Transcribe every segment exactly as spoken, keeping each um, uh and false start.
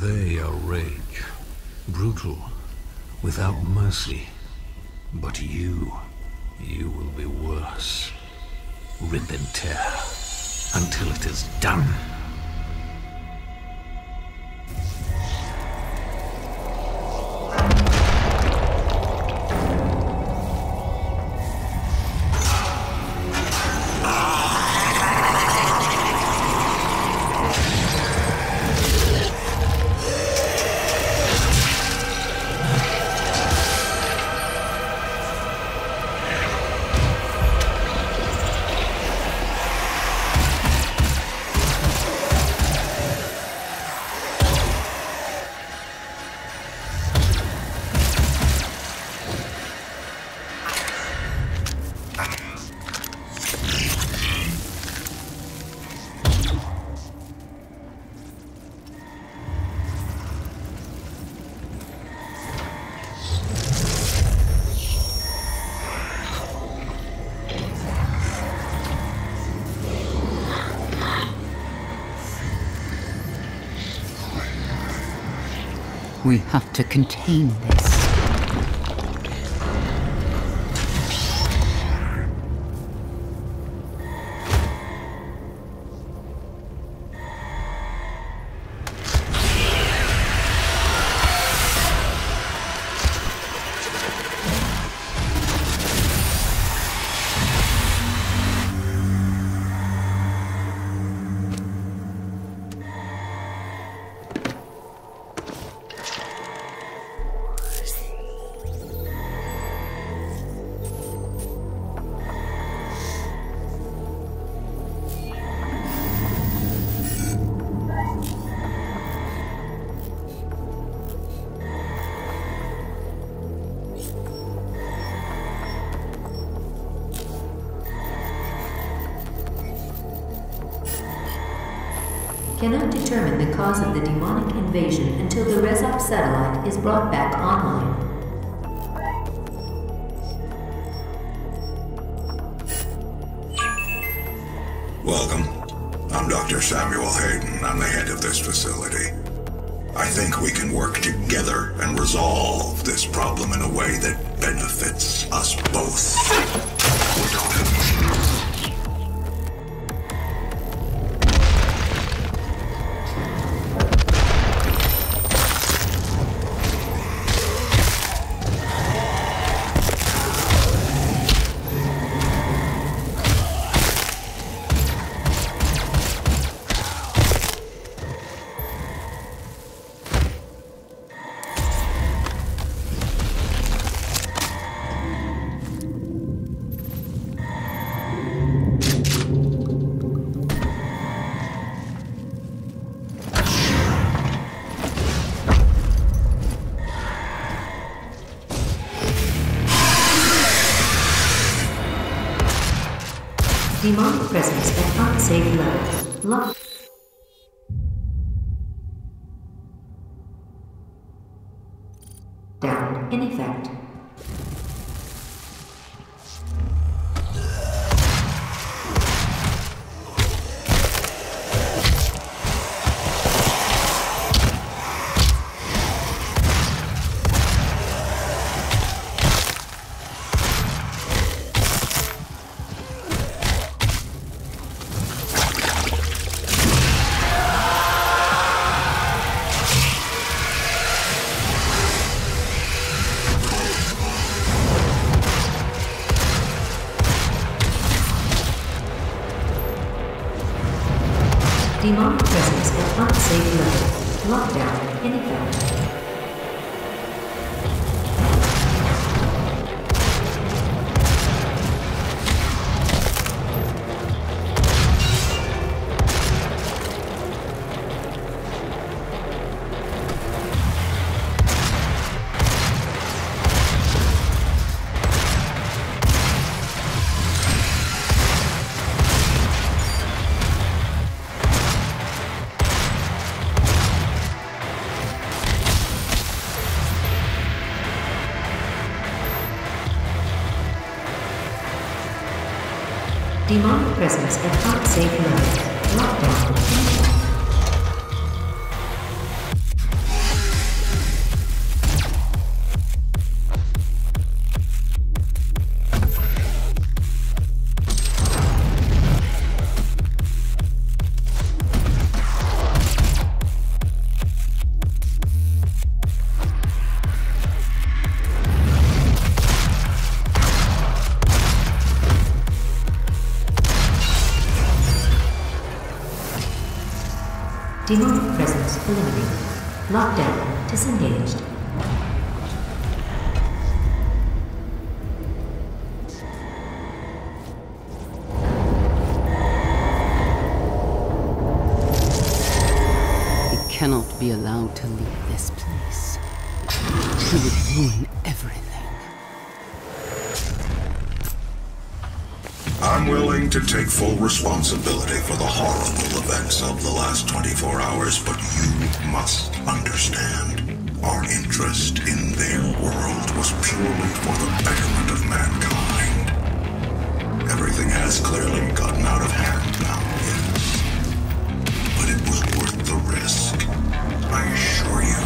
They are rage, brutal, without mercy. But you, you will be worse. Rip and tear until it is done. We have to contain this. Cannot determine the cause of the demonic invasion until the Resop satellite is brought back online. Welcome. I'm Doctor Samuel Hayden. I'm the head of this facility. I think we can work together and resolve this problem in a way that benefits us both. We don't have to. Demonic presence at unsafe levels. Lock. Down in effect. Demonic presence at unsafe level. Lockdown in effect. Demonic presence at unsafe level. Lockdown. Denied presence eliminated. Lockdown disengaged. He cannot be allowed to leave this place. He would ruin everything. I'm willing to take full responsibility for the horrible events of the last twenty-four hours, but you must understand. Our interest in their world was purely for the betterment of mankind. Everything has clearly gotten out of hand now, yes. But it was worth the risk, I assure you.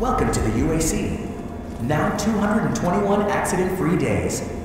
Welcome to the U A C. Now two hundred twenty-one accident-free days.